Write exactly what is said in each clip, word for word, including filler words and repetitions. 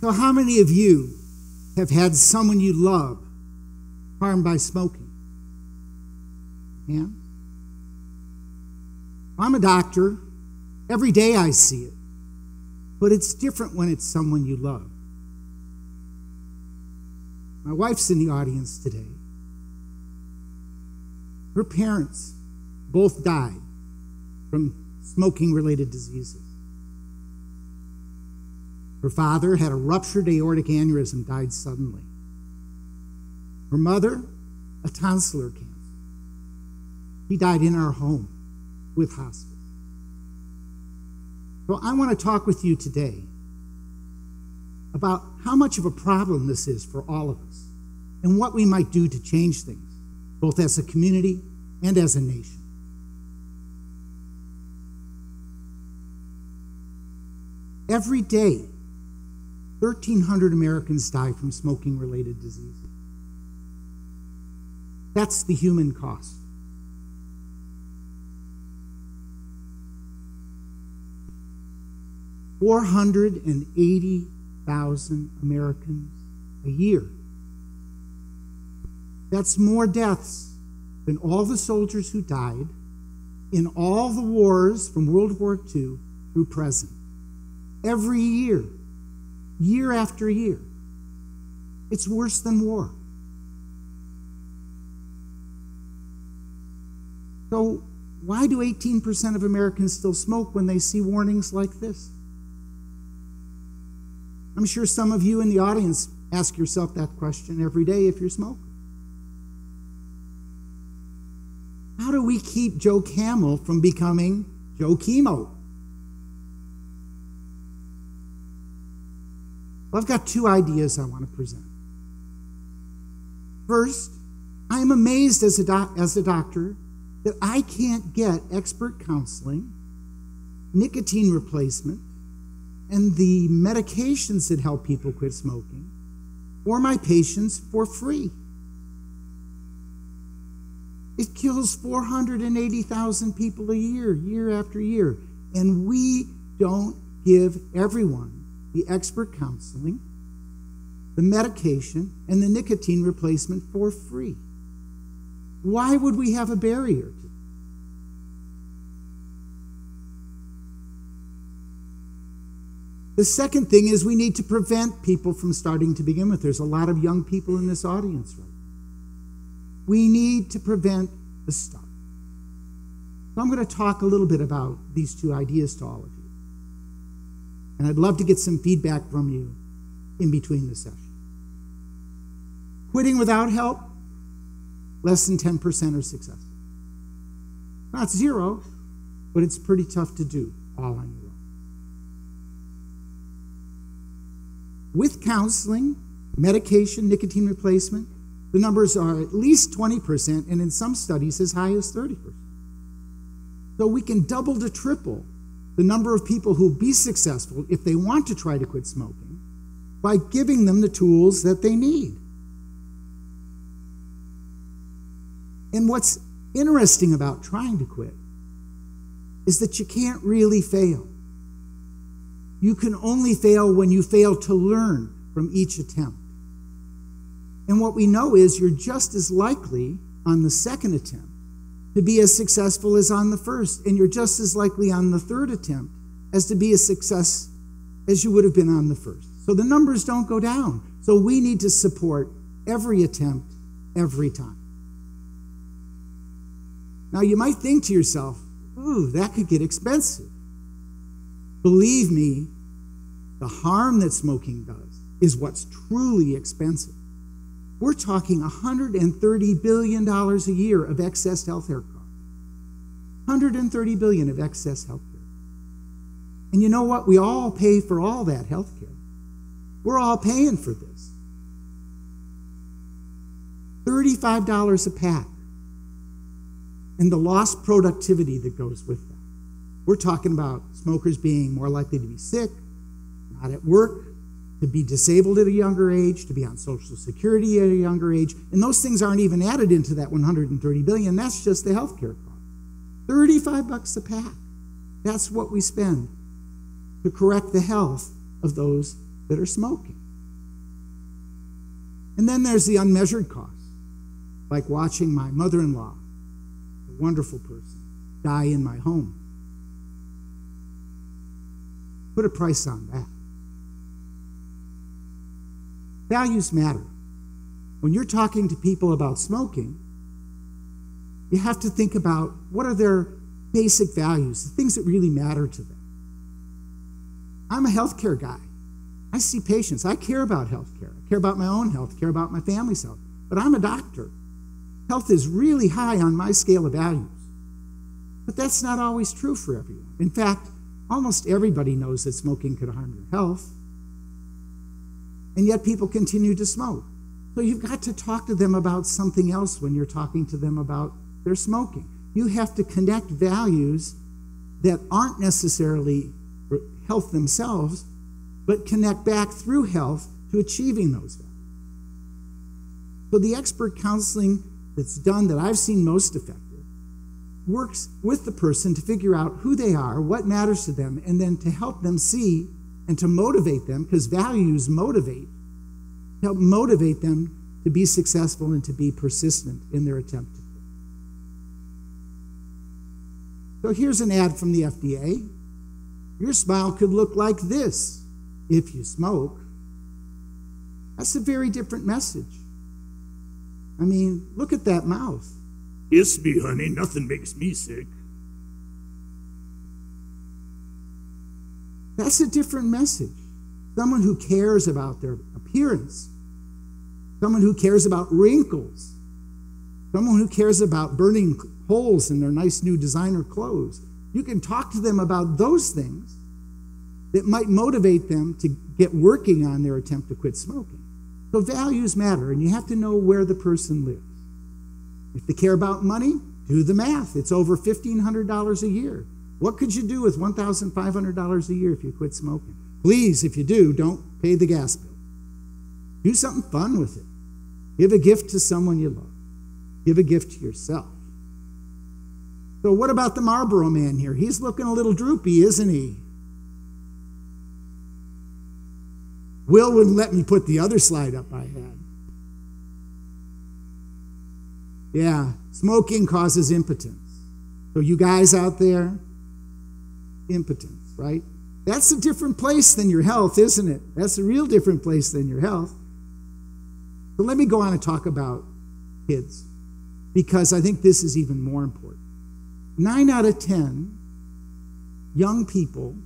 So how many of you have had someone you love harmed by smoking? Yeah? I'm a doctor. Every day I see it. But it's different when it's someone you love. My wife's in the audience today. Her parents both died from smoking-related diseases. Her father had a ruptured aortic aneurysm, died suddenly. Her mother, a tonsillar cancer. She died in our home with hospice. So I want to talk with you today about how much of a problem this is for all of us and what we might do to change things, both as a community and as a nation. Every day, thirteen hundred Americans die from smoking-related diseases. That's the human cost. four hundred eighty thousand Americans a year. That's more deaths than all the soldiers who died in all the wars from World War Two through present. Every year, year after year. It's worse than war. So why do eighteen percent of Americans still smoke when they see warnings like this? I'm sure some of you in the audience ask yourself that question every day if you're smoking. How do we keep Joe Camel from becoming Joe Chemo? Well, I've got two ideas I want to present. First, I am amazed as a, doc as a doctor that I can't get expert counseling, nicotine replacement, and the medications that help people quit smoking for my patients for free. It kills four hundred eighty thousand people a year, year after year, and we don't give everyone the expert counseling, the medication, and the nicotine replacement for free. Why would we have a barrier to it? The second thing is we need to prevent people from starting to begin with. There's a lot of young people in this audience right now. We need to prevent the start. So I'm going to talk a little bit about these two ideas to all of you. And I'd love to get some feedback from you in between the sessions. Quitting without help, less than ten percent are successful. Not zero, but it's pretty tough to do all on your own. With counseling, medication, nicotine replacement, the numbers are at least twenty percent, and in some studies as high as thirty percent. So we can double to triple the number of people who will be successful if they want to try to quit smoking by giving them the tools that they need. And what's interesting about trying to quit is that you can't really fail. You can only fail when you fail to learn from each attempt. And what we know is you're just as likely on the second attempt to be as successful as on the first, and you're just as likely on the third attempt as to be a success as you would have been on the first. So the numbers don't go down. So we need to support every attempt, every time. Now you might think to yourself, ooh, that could get expensive. Believe me, the harm that smoking does is what's truly expensive. We're talking one hundred thirty billion dollars a year of excess health care costs. one hundred thirty billion dollars of excess health care. And you know what? We all pay for all that health care. We're all paying for this. thirty-five dollars a pack. And the lost productivity that goes with that. We're talking about smokers being more likely to be sick, not at work, to be disabled at a younger age, to be on Social Security at a younger age, and those things aren't even added into that one hundred thirty billion dollars. That's just the health care cost. thirty-five bucks a pack. That's what we spend to correct the health of those that are smoking. And then there's the unmeasured cost, like watching my mother-in-law, a wonderful person, die in my home. Put a price on that. Values matter. When you're talking to people about smoking, you have to think about what are their basic values, the things that really matter to them. I'm a healthcare guy. I see patients. I care about healthcare. I care about my own health. I care about my family's health. But I'm a doctor. Health is really high on my scale of values. But that's not always true for everyone. In fact, almost everybody knows that smoking could harm your health. And yet people continue to smoke. So you've got to talk to them about something else when you're talking to them about their smoking. You have to connect values that aren't necessarily health themselves, but connect back through health to achieving those values. So the expert counseling that's done that I've seen most effective works with the person to figure out who they are, what matters to them, and then to help them see and to motivate them, because values motivate, to help motivate them to be successful and to be persistent in their attempt to quit. So here's an ad from the F D A. Your smile could look like this if you smoke. That's a very different message. I mean, look at that mouth. Kiss me, honey. Nothing makes me sick. That's a different message. Someone who cares about their appearance. Someone who cares about wrinkles. Someone who cares about burning holes in their nice new designer clothes. You can talk to them about those things that might motivate them to get working on their attempt to quit smoking. So values matter, and you have to know where the person lives. If they care about money, do the math. It's over fifteen hundred dollars a year. What could you do with one thousand five hundred dollars a year if you quit smoking? Please, if you do, don't pay the gas bill. Do something fun with it. Give a gift to someone you love. Give a gift to yourself. So what about the Marlboro man here? He's looking a little droopy, isn't he? Will wouldn't let me put the other slide up I had. Yeah, smoking causes impotence. So you guys out there, impotence, right? That's a different place than your health, isn't it? That's a real different place than your health. But let me go on and talk about kids, because I think this is even more important. Nine out of ten young people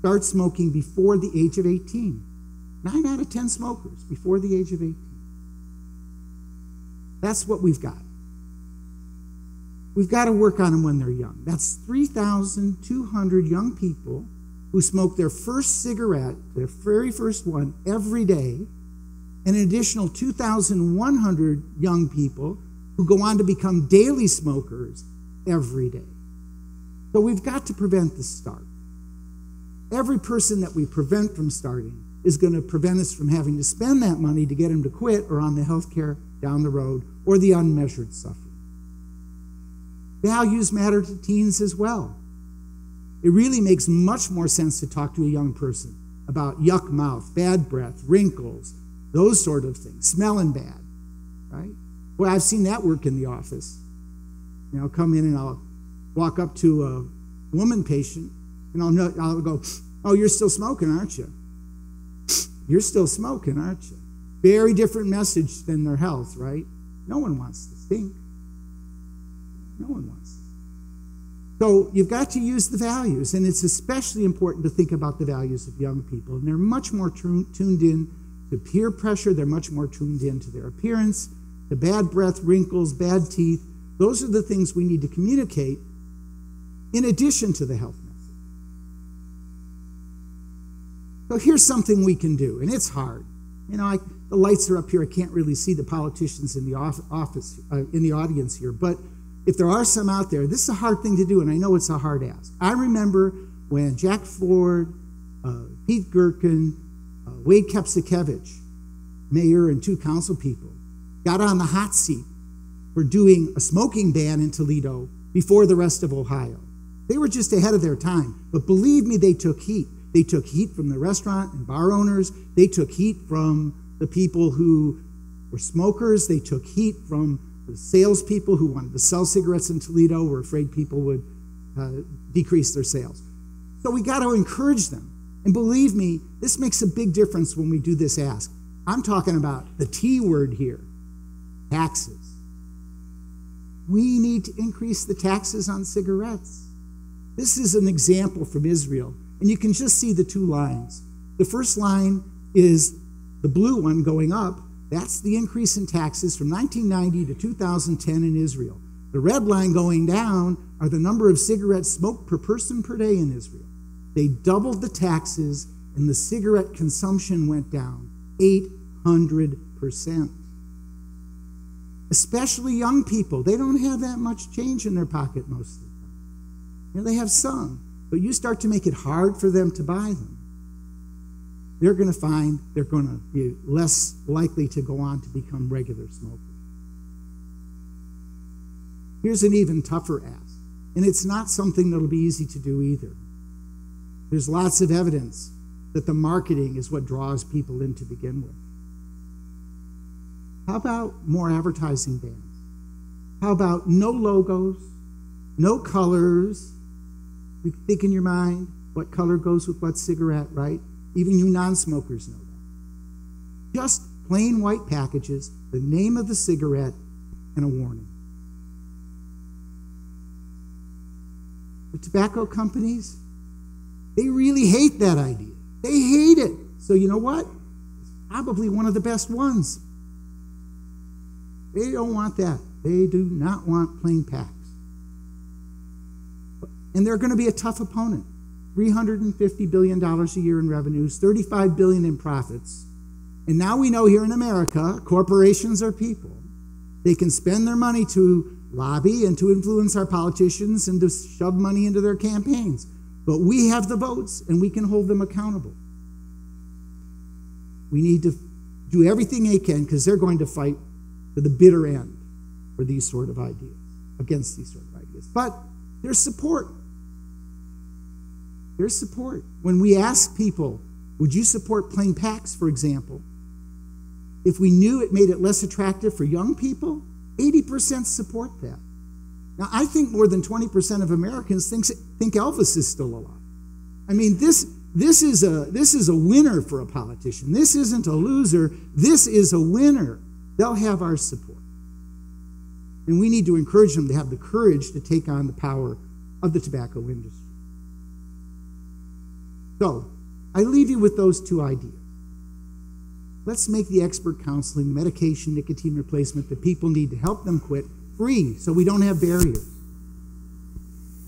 start smoking before the age of eighteen. Nine out of ten smokers before the age of eighteen. That's what we've got. We've got to work on them when they're young. That's three thousand two hundred young people who smoke their first cigarette, their very first one, every day, and an additional two thousand one hundred young people who go on to become daily smokers every day. So we've got to prevent the start. Every person that we prevent from starting is going to prevent us from having to spend that money to get them to quit, or on the health care down the road, or the unmeasured suffering. Values matter to teens as well. It really makes much more sense to talk to a young person about yuck mouth, bad breath, wrinkles, those sort of things, smelling bad, right? Well, I've seen that work in the office. You know, I'll come in and I'll walk up to a woman patient and I'll, know, I'll go, oh, you're still smoking, aren't you? You're still smoking, aren't you? Very different message than their health, right? No one wants to stink. No one wants. So you've got to use the values, and it's especially important to think about the values of young people. And they're much more tuned in to peer pressure. They're much more tuned in to their appearance, to bad breath, wrinkles, bad teeth. Those are the things we need to communicate in addition to the health message. So here's something we can do, and it's hard. You know, I, the lights are up here. I can't really see the politicians in the office, uh, in the audience here. But if there are some out there, this is a hard thing to do, and I know it's a hard ask. I remember when Jack Ford, uh, Pete Gherkin, uh, Wade Kepsakevich, mayor and two council people, got on the hot seat for doing a smoking ban in Toledo before the rest of Ohio. They were just ahead of their time, but believe me, they took heat. They took heat from the restaurant and bar owners. They took heat from the people who were smokers. They took heat from the salespeople who wanted to sell cigarettes in Toledo, were afraid people would uh, decrease their sales. So we got to encourage them. And believe me, this makes a big difference when we do this ask. I'm talking about the T word here, taxes. We need to increase the taxes on cigarettes. This is an example from Israel. And you can just see the two lines. The first line is the blue one going up. That's the increase in taxes from nineteen ninety to two thousand ten in Israel. The red line going down are the number of cigarettes smoked per person per day in Israel. They doubled the taxes and the cigarette consumption went down eight hundred percent. Especially young people. They don't have that much change in their pocket most of the time. You know, they have some. But you start to make it hard for them to buy them, they're going to find they're going to be less likely to go on to become regular smokers. Here's an even tougher ask, and it's not something that'll be easy to do either. There's lots of evidence that the marketing is what draws people in to begin with. How about more advertising bans? How about no logos, no colors? You think in your mind what color goes with what cigarette, right? Even you non-smokers know that. Just plain white packages, the name of the cigarette, and a warning. The tobacco companies, they really hate that idea. They hate it. So you know what? It's probably one of the best ones. They don't want that. They do not want plain packs. And they're going to be a tough opponent. three hundred fifty billion dollars a year in revenues, thirty-five billion dollars in profits. And now we know here in America, corporations are people. They can spend their money to lobby and to influence our politicians and to shove money into their campaigns. But we have the votes and we can hold them accountable. We need to do everything they can because they're going to fight to the bitter end for these sort of ideas, against these sort of ideas. But there's support. There's support. When we ask people, would you support plain packs, for example? If we knew it made it less attractive for young people, eighty percent support that. Now, I think more than twenty percent of Americans think, think Elvis is still alive. I mean, this, this, is a, this is a winner for a politician. This isn't a loser. This is a winner. They'll have our support. And we need to encourage them to have the courage to take on the power of the tobacco industry. So, I leave you with those two ideas. Let's make the expert counseling, medication, nicotine replacement that people need to help them quit free so we don't have barriers.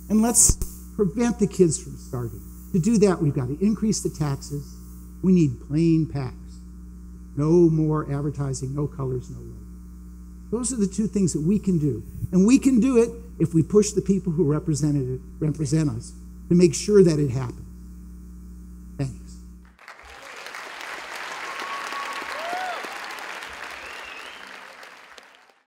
And let's prevent the kids from starting. To do that, we've got to increase the taxes. We need plain packs. No more advertising, no colors, no labels. Those are the two things that we can do. And we can do it if we push the people who represent, it, represent us to make sure that it happens.